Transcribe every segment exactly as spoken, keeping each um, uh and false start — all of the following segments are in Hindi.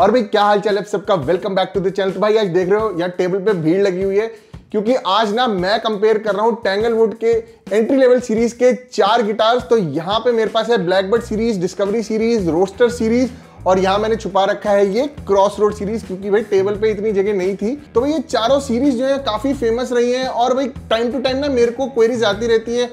और भाई क्या हाल चाल है सबका, welcome back to the channel. तो भाई आज देख रहे हो यहाँ टेबल पे भीड़ लगी हुई है क्योंकि आज ना मैं कंपेयर कर रहा हूँ टैंगलवुड के एंट्री लेवल सीरीज के चार गिटार्स। तो यहाँ पे मेरे पास है Blackbird series, Discovery series, roster series और यहाँ मैंने छुपा रखा है ये क्रॉसरोड सीरीज क्योंकि भाई टेबल पे इतनी जगह नहीं थी। तो भाई ये चारों सीरीज जो है काफी फेमस रही है और भाई टाइम टू टाइम ना मेरे को क्वेरीज आती रहती है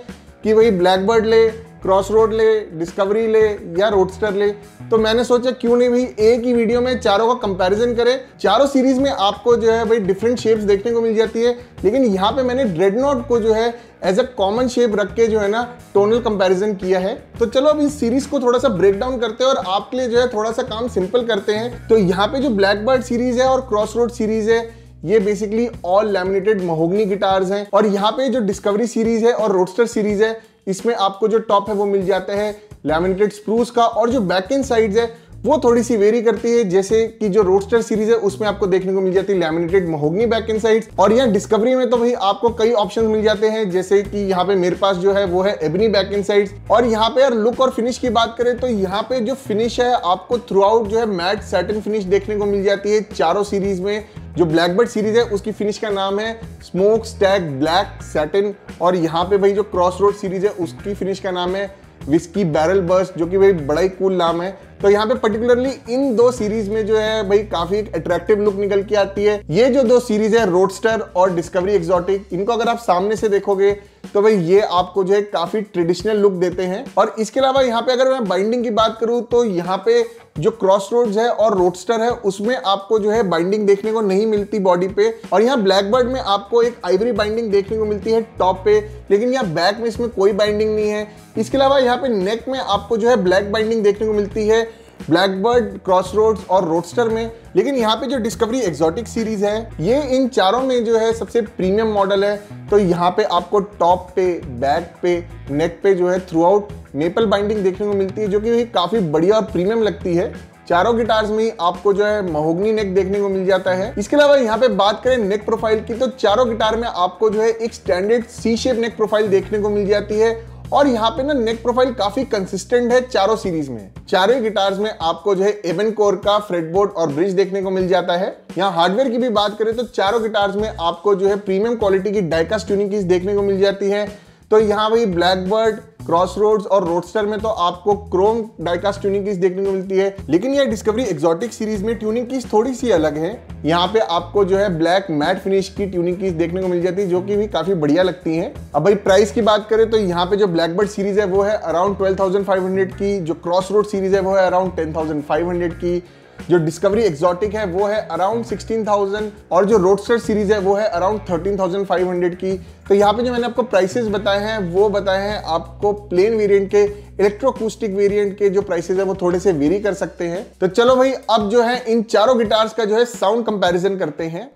कि भाई ब्लैकबर्ड ले, क्रॉसरोड ले, डिस्कवरी ले या रोडस्टर ले। तो मैंने सोचा क्यों नहीं भाई एक ही वीडियो में चारों का कंपैरिजन करें। चारों सीरीज में आपको जो है भाई डिफरेंट शेप्स देखने को मिल जाती है, लेकिन यहाँ पे मैंने ड्रेडनॉट को जो है एज अ कॉमन शेप रख के जो है ना टोनल कंपैरिजन किया है। तो चलो अब इस सीरीज को थोड़ा सा ब्रेक डाउन करते हैं और आपके लिए जो है थोड़ा सा काम सिंपल करते हैं। तो यहाँ पे जो ब्लैकबर्ड सीरीज है और क्रॉसरोड सीरीज है ये basically all laminated mahogany guitars हैं और यहाँ पे जो डिस्कवरी सीरीज है और रोडस्टर सीरीज है इसमें आपको जो टॉप है वो मिल जाता है लैमिनेटेड स्प्रूस का और जो बैक एंड साइड्स है वो थोड़ी सी वेरी करती है, जैसे कि जो रोडस्टर सीरीज है उसमें आपको देखने को मिल जाती है laminated mahogany back and sides. और यहाँ डिस्कवरी में तो भाई आपको कई ऑप्शंस मिल जाते हैं, जैसे कि यहाँ पे मेरे पास जो है वो है एबनी बैक एंड साइड्स। और यहाँ पे यार लुक और फिनिश की बात करें तो यहाँ पे जो फिनिश है आपको थ्रू आउट जो है मैट सैटिन फिनिश देखने को मिल जाती है चारों सीरीज में। जो ब्लैकबर्ड सीरीज है उसकी फिनिश का नाम है स्मोक स्टैक ब्लैक सैटिन और यहाँ पे भाई जो क्रॉसरोड सीरीज है उसकी फिनिश का नाम है विस्की बैरल बर्स्ट, जो कि भाई बड़ा ही कूल नाम है। तो यहाँ पे पर्टिकुलरली इन दो सीरीज में जो है भाई काफी एक अट्रैक्टिव लुक निकल के आती है। ये जो दो सीरीज है रोडस्टर और डिस्कवरी एक्सोटिक, इनको अगर आप सामने से देखोगे तो भाई ये आपको जो है काफी ट्रेडिशनल लुक देते हैं। और इसके अलावा यहाँ पे अगर मैं बाइंडिंग की बात करूँ तो यहाँ पे जो क्रॉसरोड्स है और रोडस्टर है उसमें आपको जो है बाइंडिंग देखने को नहीं मिलती बॉडी पे, और यहाँ ब्लैकबर्ड में आपको एक आइवरी बाइंडिंग देखने को मिलती है टॉप पे, लेकिन यहाँ बैक में इसमें कोई बाइंडिंग नहीं है। इसके अलावा यहाँ पे नेक में आपको जो है ब्लैक बाइंडिंग देखने को मिलती है ब्लैकबर्ड, क्रॉसरोड्स और रोडस्टर में, लेकिन यहाँ पे जो डिस्कवरी एक्सोटिक सीरीज है ये इन चारों में जो है सबसे प्रीमियम मॉडल है। तो यहाँ पे आपको टॉप पे, बैक पे, नेक पे जो है थ्रू आउट मेपल बाइंडिंग देखने को मिलती है, जो कि काफी बढ़िया और प्रीमियम लगती है। चारों गिटार्स में ही आपको जो है महोगनी नेक देखने को मिल जाता है। इसके अलावा यहाँ पे बात करें नेक प्रोफाइल की तो चारों गिटार में आपको जो है एक standard C shape neck profile देखने को मिल जाती है और यहाँ पे ना नेक प्रोफाइल काफी कंसिस्टेंट है चारों सीरीज में। चारों गिटार्स में आपको जो है एवन कोर का फ्रेटबोर्ड और ब्रिज देखने को मिल जाता है। यहाँ हार्डवेयर की भी बात करें तो चारों गिटार्स में आपको जो है प्रीमियम क्वालिटी की डाइकास्ट ट्यूनिंग कीज देखने को मिल जाती है। तो यहाँ भाई ब्लैकबर्ड, क्रॉसरोड्स और रोडस्टर में तो आपको क्रोम डाइकास्ट ट्यूनिंग कीज देखने को मिलती है, लेकिन यह डिस्कवरी एक्सोटिक सीरीज में ट्यूनिंग कीज थोड़ी सी अलग है। यहाँ पे आपको जो है ब्लैक मैट फिनिश की ट्यूनिंग कीज देखने को मिल जाती है, जो कि भी काफी बढ़िया लगती है। अब भाई प्राइस की बात करें तो यहाँ पे जो ब्लैकबर्ड सीरीज है वो है around twelve thousand five hundred की, जो क्रॉसरोड सीरीज है वो है around ten thousand five hundred की, जो डिस्कवरी एक्सोटिक है वो है अराउंड सिक्सटीन थाउजेंड और जो रोडस्टर सीरीज है वो है around thirteen thousand five hundred की। तो यहाँ पे जो मैंने आपको प्राइसेस बताए हैं वो बताए हैं आपको प्लेन वेरिएंट के, इलेक्ट्रोअकूस्टिक वेरिएंट के जो प्राइसेस है वो थोड़े से वेरी कर सकते हैं। तो चलो भाई अब जो है इन चारों गिटार्स का जो है साउंड कंपेरिजन करते हैं।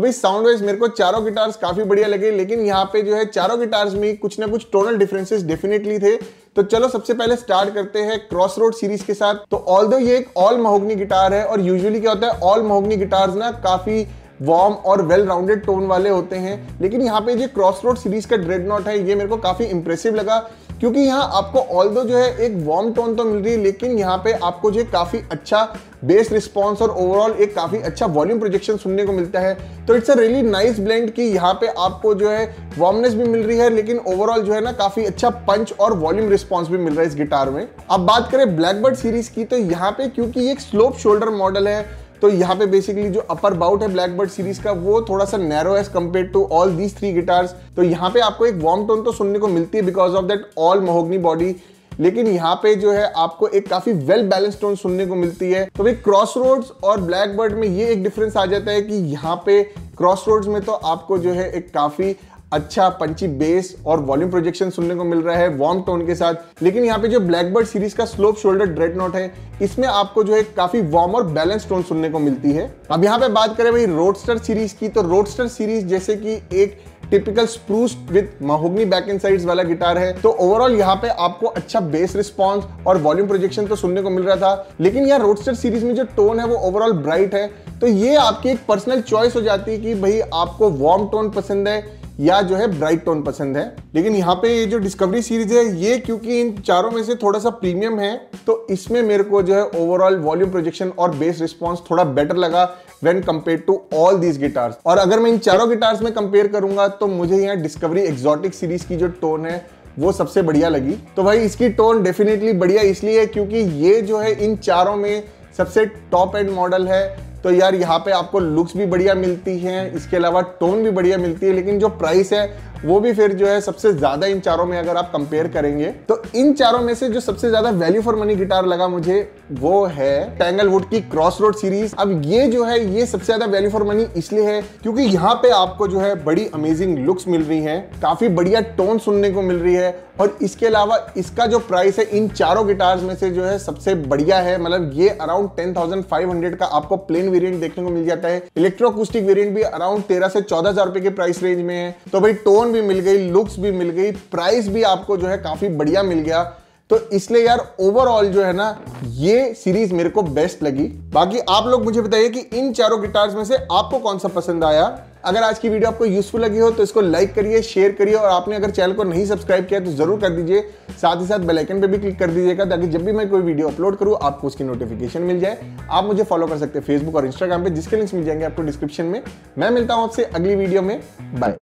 तो भाई साउंड वाइज मेरे को चारों गिटार्स काफी बढ़िया लगे, लेकिन यहाँ पे जो है चारों गिटार्स में कुछ ना कुछ टोनल डिफरेंसेस डेफिनेटली थे। तो चलो सबसे पहले स्टार्ट करते हैं क्रॉसरोड सीरीज के साथ। तो ऑल्दो ये एक ऑल महोगनी गिटार है और यूजुअली क्या होता है ऑल महोगनी गिटार्स ना काफी वार्म और वेल राउंडेड टोन वाले होते हैं, लेकिन यहाँ पे जो क्रॉसरोड सीरीज का ड्रेडनॉट है ये मेरे को काफी इंप्रेसिव लगा, क्योंकि यहाँ आपको ऑल्दो जो है एक वार्म टोन तो मिल रही है, लेकिन यहाँ पे आपको जो काफी अच्छा बेस रिस्पॉन्स और ओवरऑल एक काफी अच्छा वॉल्यूम प्रोजेक्शन सुनने को मिलता है। तो it's a really nice blend कि यहाँ पे आपको जो है वार्मनेस भी मिल रही है, लेकिन ओवरऑल जो है ना काफी अच्छा पंच और वॉल्यूम रिस्पॉन्स भी मिल रहा है इस गिटार में। अब बात करें ब्लैकबर्ड सीरीज की, तो यहाँ पे क्योंकि ये एक स्लोप शोल्डर मॉडल है, तो यहाँ पे बेसिकली जो अपर बाउट है ब्लैकबर्ड सीरीज का वो थोड़ा सा नैरो है compare to all these three guitars. तो यहाँ पे आपको एक वार्म टोन तो सुनने को मिलती है because of that all mahogany body, लेकिन यहाँ पे जो है आपको एक काफी वेल बैलेंस टोन सुनने को मिलती है। तो भाई क्रॉसरोड्स और ब्लैकबर्ड में ये एक डिफरेंस आ जाता है कि यहाँ पे क्रॉसरोड्स में तो आपको जो है एक काफी अच्छा पंची बेस और वॉल्यूम प्रोजेक्शन सुनने को मिल रहा है वार्म टोन के साथ, लेकिन यहाँ पे जो ब्लैकबर्ड सीरीज का स्लोप शोल्डर ड्रेडनॉट है इसमें आपको जो है काफी वार्म और बैलेंस टोन सुनने को मिलती है। अब यहाँ पे बात करें भाई रोडस्टर सीरीज की, तो रोडस्टर सीरीज जैसे कि एक typical spruce with mahogany back and sides वाला गिटार है, तो ओवरऑल यहाँ पे आपको अच्छा बेस रिस्पॉन्स और वॉल्यूम प्रोजेक्शन तो सुनने को मिल रहा था, लेकिन यहाँ रोडस्टर सीरीज में जो टोन है वो ओवरऑल ब्राइट है। तो ये आपकी एक पर्सनल चॉइस हो जाती है कि भाई आपको वार्म टोन पसंद है या जो है ब्राइट टोन पसंद है। लेकिन यहाँ पे ये जो डिस्कवरी सीरीज है ये क्योंकि इन चारों में से थोड़ा सा प्रीमियम है, तो इसमें मेरे को जो है ओवरऑल वॉल्यूम प्रोजेक्शन और बेस रिस्पॉन्स थोड़ा बेटर लगा when compare to all these guitars. और अगर मैं इन चारों गिटार्स में कंपेयर करूंगा तो मुझे यहाँ डिस्कवरी एक्सॉटिक सीरीज की जो टोन है वो सबसे बढ़िया लगी। तो भाई इसकी टोन डेफिनेटली बढ़िया इसलिए है क्योंकि ये जो है इन चारों में सबसे टॉप एंड मॉडल है। तो यार यहाँ पे आपको लुक्स भी बढ़िया मिलती हैं, इसके अलावा टोन भी बढ़िया मिलती है, लेकिन जो प्राइस है वो भी फिर जो है सबसे ज्यादा इन चारों में अगर आप कंपेयर करेंगे। तो इन चारों में से जो सबसे ज्यादा वैल्यू फॉर मनी गिटार लगा मुझे वो है टैंगलवुड की क्रॉसरोड सीरीज। अब ये जो है ये सबसे ज्यादा वैल्यू फॉर मनी इसलिए है क्योंकि यहाँ पे आपको जो है बड़ी अमेजिंग लुक्स मिल रही है, काफी बढ़िया टोन सुनने को मिल रही है, और इसके अलावा इसका जो प्राइस है इन चारों गिटार्स में से जो है सबसे बढ़िया है। मतलब ये around ten thousand five hundred का आपको प्लेन वेरिएंट देखने को मिल जाता है, इलेक्ट्रोअकूस्टिक वेरिएंट भी अराउंड तेरह से चौदह हजार रुपए के प्राइस रेंज में है। तो भाई टोन भी मिल गई, लुक्स भी मिल गई, प्राइस भी आपको जो है काफी बढ़िया मिल गया, तो इसलिए यार ओवरऑल जो है ना ये सीरीज मेरे को बेस्ट लगी। बाकी आप लोग मुझे बताइए कि इन चारों गिटार्स में से आपको कौन सा पसंद आया। अगर आज की वीडियो आपको यूजफुल लगी हो तो इसको लाइक करिए, शेयर करिए, और आपने अगर चैनल को नहीं सब्सक्राइब किया तो जरूर कर दीजिए। साथ ही साथ बेल आइकन पे भी क्लिक कर दीजिएगा ताकि जब भी मैं कोई वीडियो अपलोड करूँ आपको उसकी नोटिफिकेशन मिल जाए। आप मुझे फॉलो कर सकते हैं फेसबुक और इंस्टाग्राम पे, जिसके लिंक्स मिल जाएंगे आपको डिस्क्रिप्शन में। मैं मिलता हूँ आपसे अगली वीडियो में, बाय।